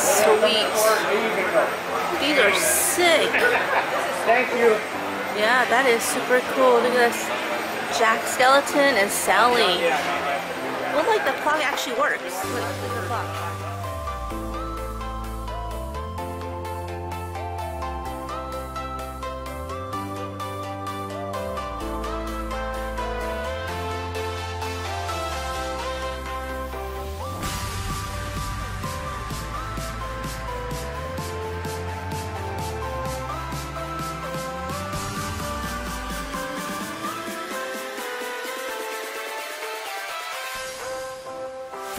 Sweet. These are sick. Thank you. Yeah, that is super cool. Look at this. Jack Skeleton and Sally. Well, like the clock actually works. Like the clock.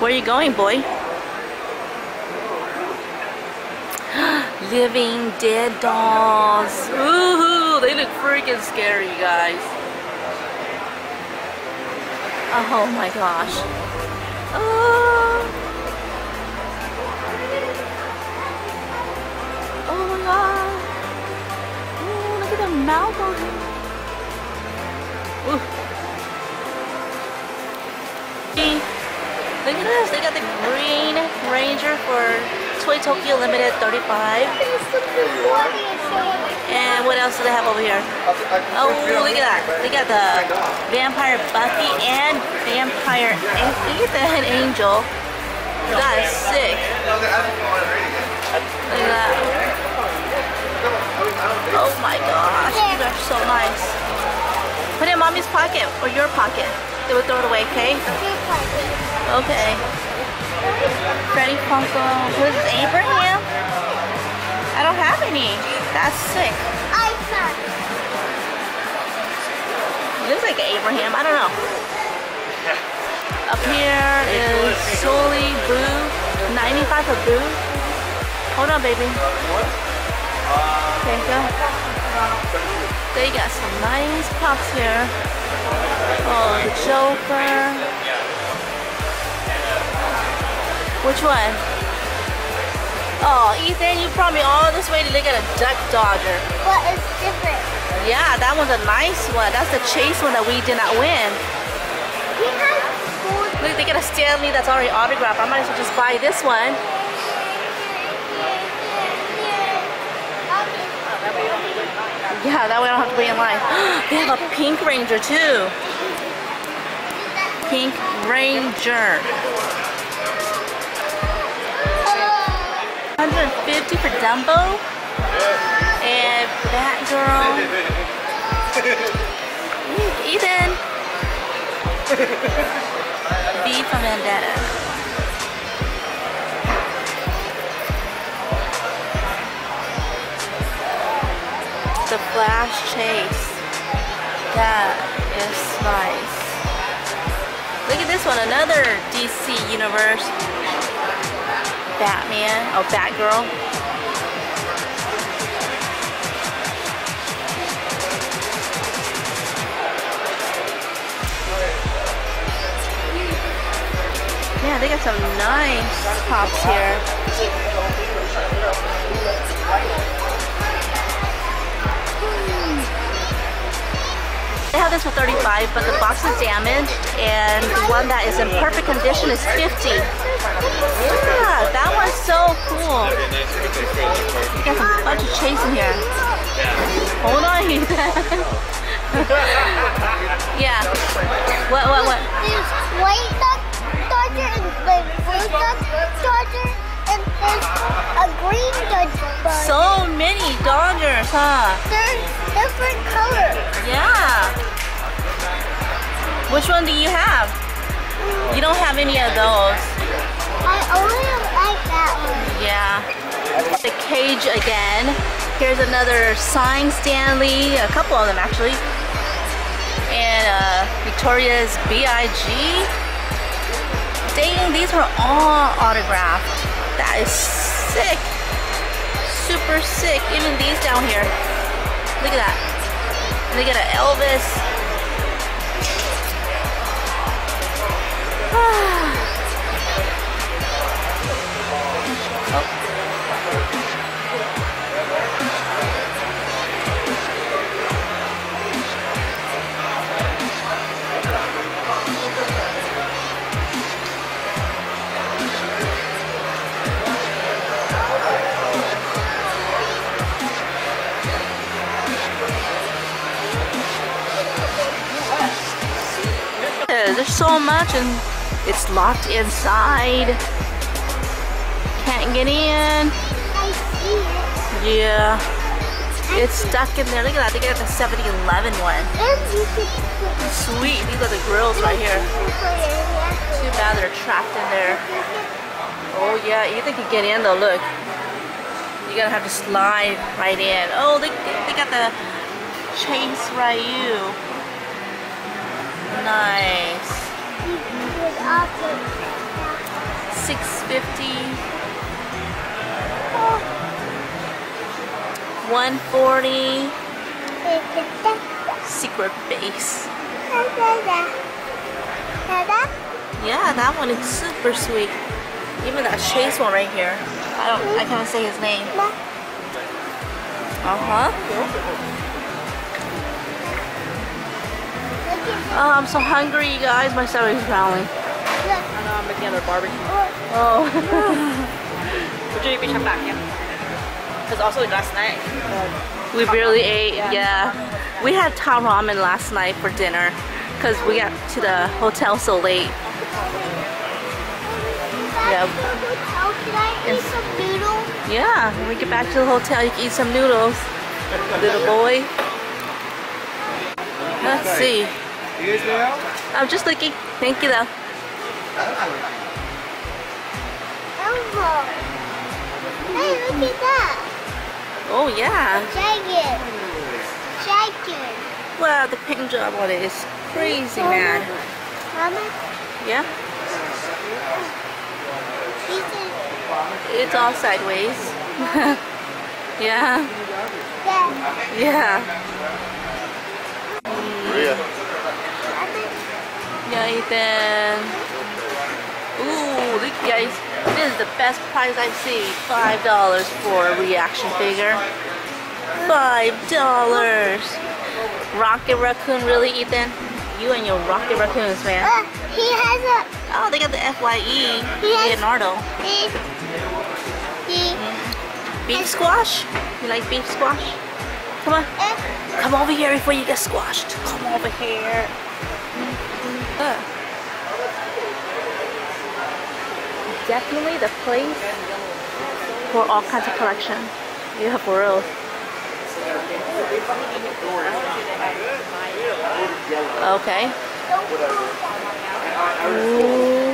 Where are you going, boy? Living dead dolls. Ooh, they look freaking scary, guys. Oh my gosh. Oh, oh my god. Ooh, look at the mouth on him. Ooh. Look at this, they got the Green Ranger for Toy Tokyo Limited 35. And what else do they have over here? Oh, look at that. They got the Vampire Buffy and Vampire Ethan Angel. That is sick. Look at that. Oh my gosh, these are so nice. Put it in mommy's pocket or your pocket. They will throw it away, okay? Okay. Freddy Funko. What is this? Abraham? I don't have any. That's sick. It looks like Abraham. I don't know. Up here is Sully Boo. 95 for Boo. Hold on, baby. There you go. They got some nice pops here. Oh, the Joker. Which one? Oh, Ethan, you brought me all this way to look at a Duck Dodger. But it's different. Yeah, that one's a nice one. That's the Chase one that we did not win. Look, they got a Stanley that's already autographed. I might as well just buy this one. Yeah, that way I don't have to wait in line. They have a Pink Ranger too. Pink Ranger. 150 for Dumbo and Batgirl. Ethan. B for Vendetta. The Flash Chase. That is nice. Look at this one, another DC Universe. Batman, oh, Batgirl. Yeah, they got some nice pops here. They have this for 35, but the box is damaged, and the one that is in perfect condition is 50. Yeah, that one's so cool. You got some bunch of Chase in here. Hold on, Ethan. Yeah. What? There's White Duck Dodger and Blue Duck Dodger and there's a Green Dodger. So many Dodgers, huh? They're different colors. Yeah. Which one do you have? You don't have any of those. I only like that one. Yeah. The cage again. Here's another signed Stanley. A couple of them actually. And Victoria's B.I.G. They these were all autographed. That is sick. Super sick. Even these down here. Look at that. And they got an Elvis. There's so much and it's locked inside. Can't get in. I see it. Yeah. It's stuck in there. Look at that. They got the 7-11 one. Sweet. These are the grills right here. Too bad they're trapped in there. Oh yeah. Ethan can get in though. Look. You're gonna have to slide right in. Oh, they got the Chase Ryu. Nice. 650. Oh. 140. Secret base. Yeah, that one is super sweet. Even that Chase one right here. I can't say his name. Oh, I'm so hungry, you guys. My stomach's growling. I know, I'm making another barbecue. Oh. We're doing beach back, yeah. Because also last night, we barely ate, yeah. We had Thai ramen last night for dinner because we got to the hotel so late. Yeah. Can I eat some noodles? Yeah, when we get back to the hotel, you can eat some noodles, little boy. Let's see. I'm just looking. Thank you though. Hey, look at that. Oh yeah. Dragon. Dragon. Wow, the paint job on it is crazy, man. Mama? Yeah? It's all sideways. Yeah. Yeah. Yeah. Yeah, Ethan. Ooh, look guys, this is the best price I've seen. $5 for a reaction figure. $5. Rocket Raccoon, really, Ethan? You and your Rocket Raccoons, man. He has a. Oh, they got the FYE. Leonardo. Beef squash. You like beef squash? Come on. Come over here before you get squashed. Come over here. Definitely the place for all kinds of collection. Yeah, for real. Okay. Ooh.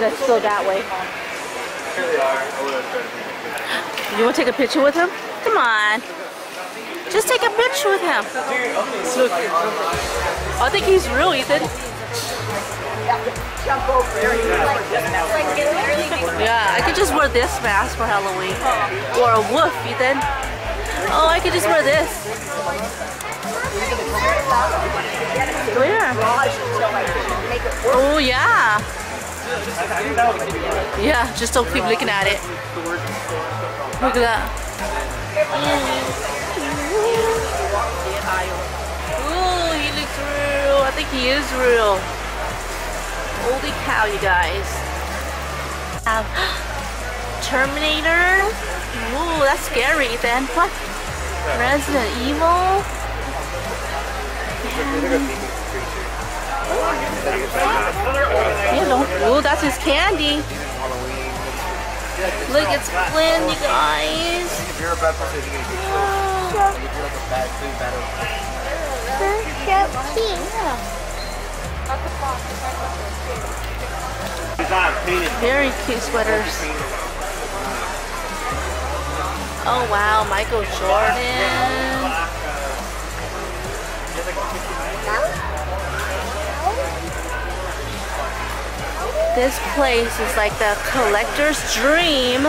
Let's go that way. You want to take a picture with him? Come on. Just take a picture with him. Look. I think he's real, Ethan. Yeah, I could just wear this mask for Halloween. Or a wolf, Ethan. Oh, I could just wear this. Where? Oh, yeah. Yeah, just don't keep looking at it. Look at that. Ooh, he looks real. I think he is real. Holy cow, you guys. Terminator. Ooh, that's scary, then. What? Resident Evil. Yeah. Ooh, that's his candy. Look, it's Flynn, you guys. Yeah. Very cute sweaters. Oh wow, Michael Jordan. This place is like the collector's dream.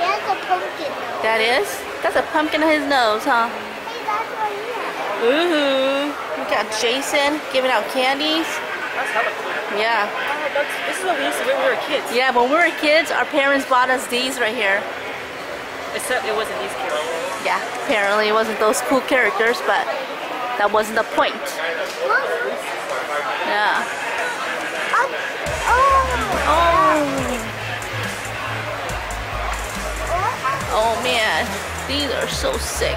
That's a pumpkin nose. That is? That's a pumpkin on his nose, huh? Hey, that's what he has. We got Jason giving out candies. That's hella cool. Yeah. This is what we used to do when we were kids. Yeah, when we were kids, our parents bought us these right here. Except it wasn't these characters. Yeah, apparently it wasn't those cool characters, but that wasn't the point. Yeah. Oh man, these are so sick.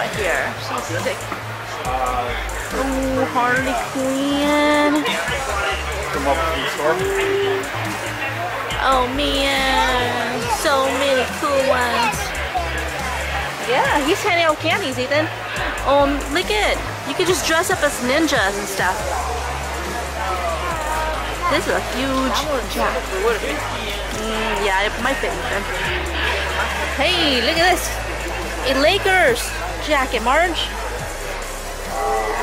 Right here, so sick. Ooh, Harley Quinn. Oh man, so many cool ones. Yeah, he's handing out candies, Ethan. Look it. You can just dress up as ninjas and stuff. This is a huge jack. Yeah, it might fit. Hey, look at this. A Lakers jacket, Marge.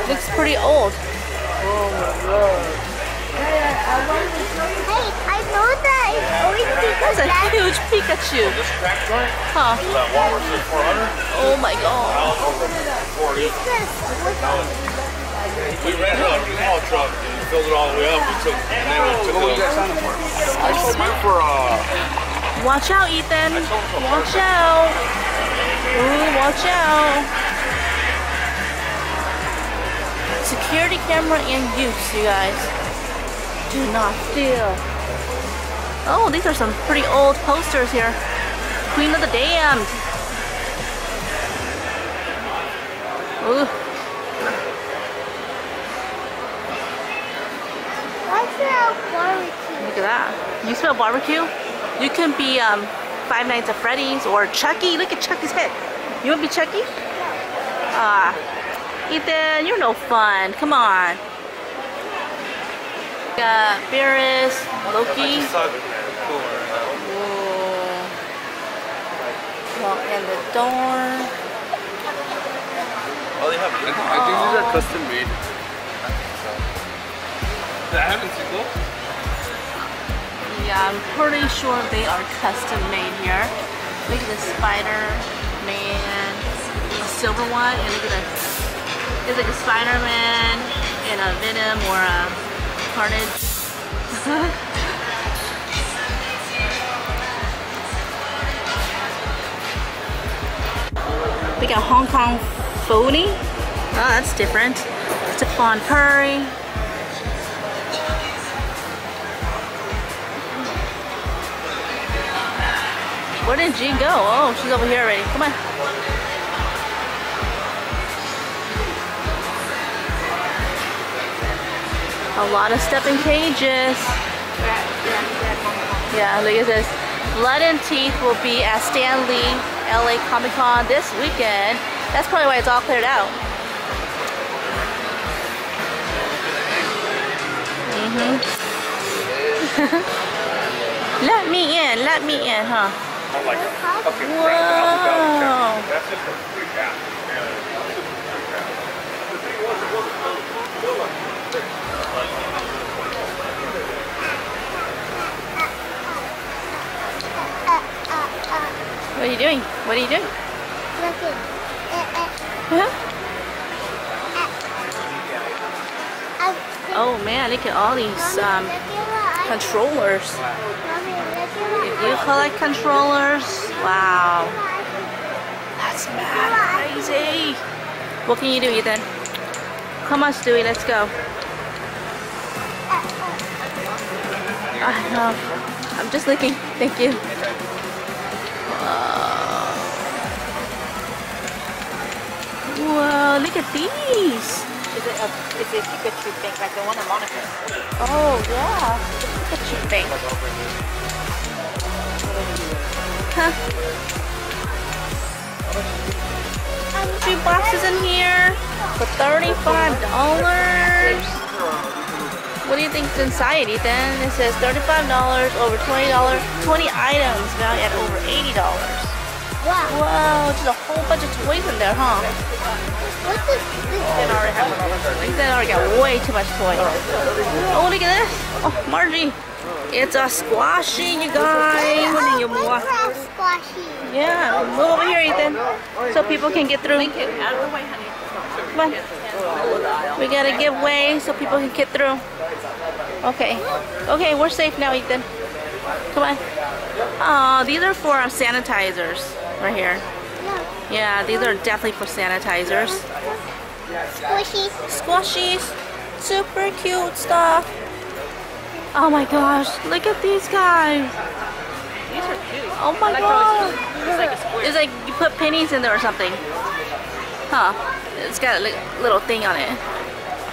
Looks pretty old. Oh my god. Hey, I know that it's always Pikachu. That's a huge Pikachu. Huh. Oh my god. We ran out of small truck and filled it all the way up. I sold mine for watch out, Ethan. Watch out. Ooh, watch out. Security camera in use, you guys. Do not steal. Oh, these are some pretty old posters here. Queen of the Damned. Ooh. I smell barbecue. Look at that. You smell barbecue? You can be Five Nights at Freddy's or Chucky. Look at Chucky's head. You want to be Chucky? Ah, Ethan, you're no fun. Come on. We got Beerus, Loki. Walk in the door. Oh, they have. I think these are custom made. I haven't seen those. Yeah, I'm pretty sure they are custom made here. Look at the Spider-Man, a silver one, and look at that. It's like a Spider-Man and a Venom or a Carnage. We got Hong Kong Phony. Oh, that's different. Stephon Curry. Where did Jean go? Oh, she's over here already. Come on. A lot of stepping cages. Yeah, look at this. Blood and Teeth will be at Stanley, LA Comic-Con this weekend. That's probably why it's all cleared out. Let me in, huh? I'm like a fucking crap. That's just a freak out. The thing was, it wasn't really What are you doing? What are you doing? Nothing. Oh man, look at all these controllers. You collect controllers? Wow. That's mad crazy. What can you do, Ethan? Come on, Stewie, let's go. I know. I'm just looking. Thank you. Whoa, look at these. It's a Pikachu thing, like the one in Monaco. Oh, yeah. Pikachu thing. Huh. Two boxes in here for $35. What do you think's inside, Ethan? It says $35, over $20, 20 items valued at over $80. Wow. Wow, there's a whole bunch of toys in there, huh? What is this? They already got way too much toys. Oh, look at this. Oh, Margie. It's a squashy, you guys. Oh, you squashy. Yeah, move over here, Ethan. So people can get through. Come on. We gotta give way so people can get through. Okay. Okay, we're safe now, Ethan. Come on. Oh, these are for sanitizers right here. Yeah. Yeah, these are definitely for sanitizers. Squishies. Squishies. Super cute stuff. Oh my gosh, look at these guys. These are cute. Oh my god. It's like you put pennies in there or something. Huh. It's got a little thing on it.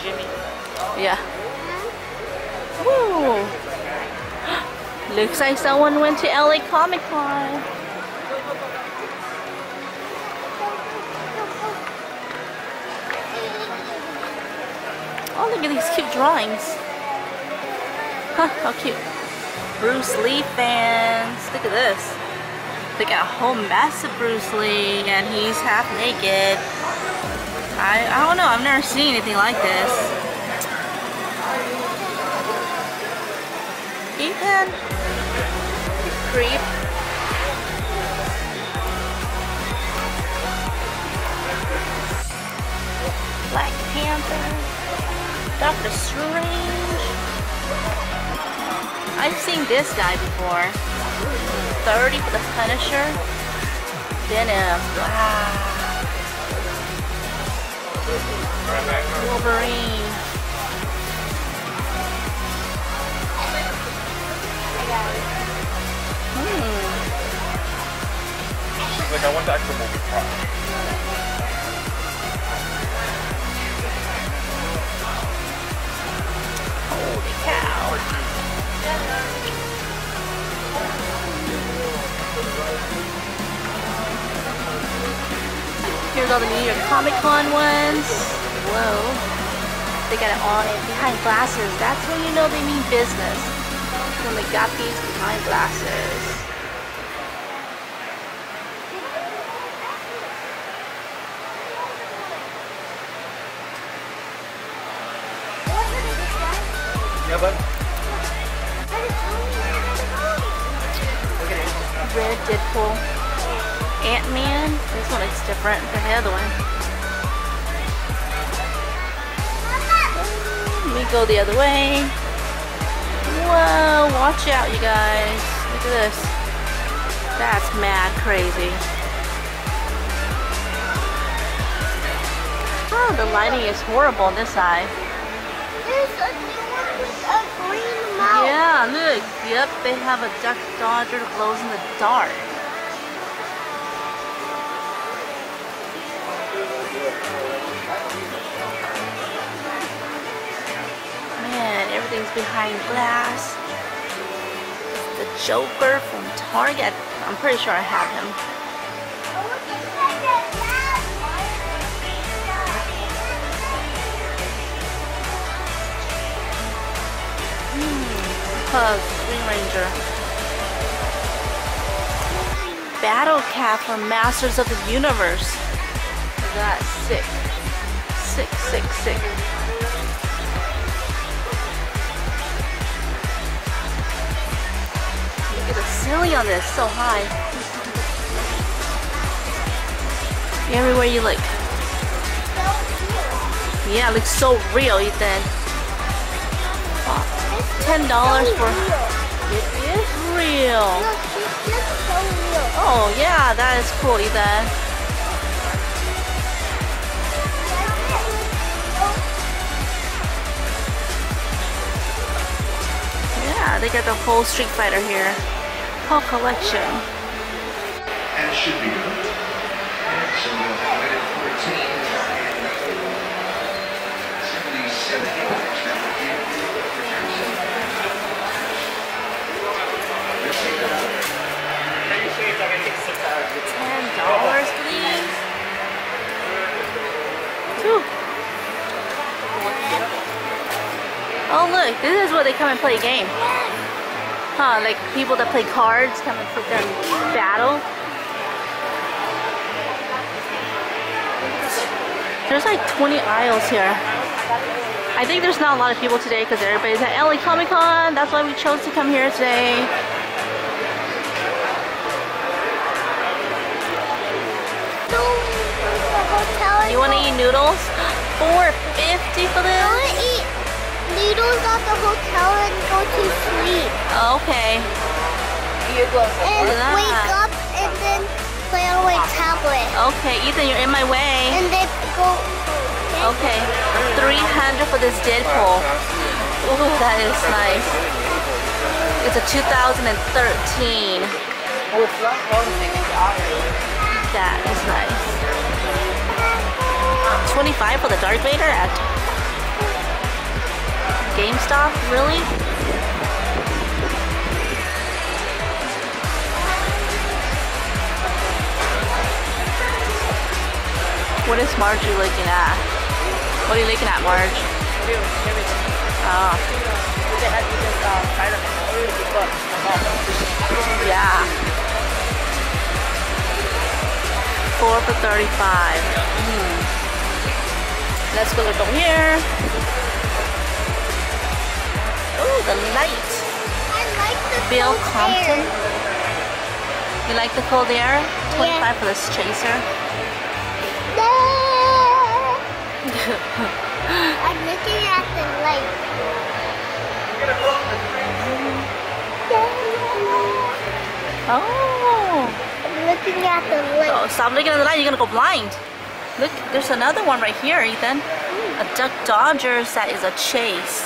Jimmy. Yeah. Woo. Looks like someone went to LA Comic-Con. Oh, look at these cute drawings. Huh, how cute. Bruce Lee fans. Look at this. They got a whole mess of Bruce Lee and he's half naked. I don't know, I've never seen anything like this. Ethan. Creep. Black Panther. Doctor Strange. I've seen this guy before. 30 for the Punisher. Venom. Wow. Wolverine. Hmm. She's like, I want the actual movie prop. Holy cow. Here's all the New York Comic-Con ones. Whoa. They got it on it behind glasses. That's when you know they mean business. When they got these behind glasses. Yeah, bud. Red Deadpool, Ant-Man. This one is different than the other one. Let me go the other way. Whoa! Watch out, you guys. Look at this. That's mad crazy. Oh, the lighting is horrible on this side. There's a new one with a green mouth. Yeah, look. Yep, they have a Duck Dodger that glows in the dark. Man, everything's behind glass. The Joker from Target. I'm pretty sure I have him. Green Ranger. Battle Cap for Masters of the Universe. That's sick. Sick, sick, sick. Look at the Silly on this, so high. Everywhere you look. Yeah, it looks so real, Ethan. Wow. $10 for it is real. Look, it looks so real. Oh yeah, that is cool, Ethan. Yeah, they got the whole Street Fighter here. Whole collection. And it should be good. And so we'll have it at 14 and 77. $10, please. Whew. Oh look, this is where they come and play a game. Huh, like people that play cards come and sit there and battle. There's like 20 aisles here. I think there's not a lot of people today because everybody's at LA Comic-Con. That's why we chose to come here today. You want to eat noodles? $4.50 for this? I want to eat noodles at the hotel and go to sleep. Okay. And wake up and then play on my tablet. Okay, Ethan, you're in my way. And then go. Okay, $300 for this Deadpool. Ooh, that is nice. It's a 2013. That is nice. $25 for the Darth Vader at GameStop? Really? What is Marge looking at? What are you looking at, Marge? Oh. Yeah. 4 for $35. Let's go look over here. Oh, the light. I like the Bill cold Compton. Air. You like the cold air? 25 yeah. for this chaser. I'm looking at the light. Oh. I'm looking at the light. Oh, stop looking at the light. You're going to go blind. Look, there's another one right here, Ethan. A Duck Dodger that is a chase.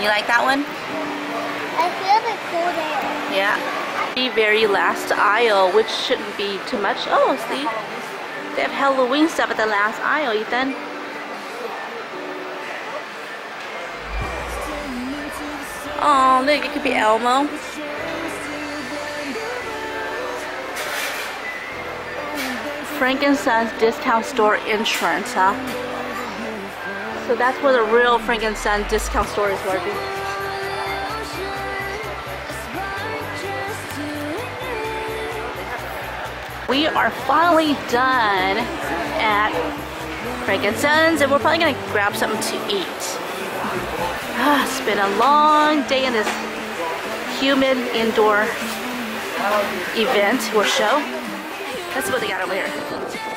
You like that one? I feel the cold air. Yeah. The very last aisle, which shouldn't be too much. Oh, see? They have Halloween stuff at the last aisle, Ethan. Oh, look, it could be Elmo. Frankenstein's discount store entrance, huh? So that's where the real Frankenstein discount store is working. We are finally done at Frankenstein's and we're probably going to grab something to eat. It's been a long day in this human indoor event or show. That's what they got over here.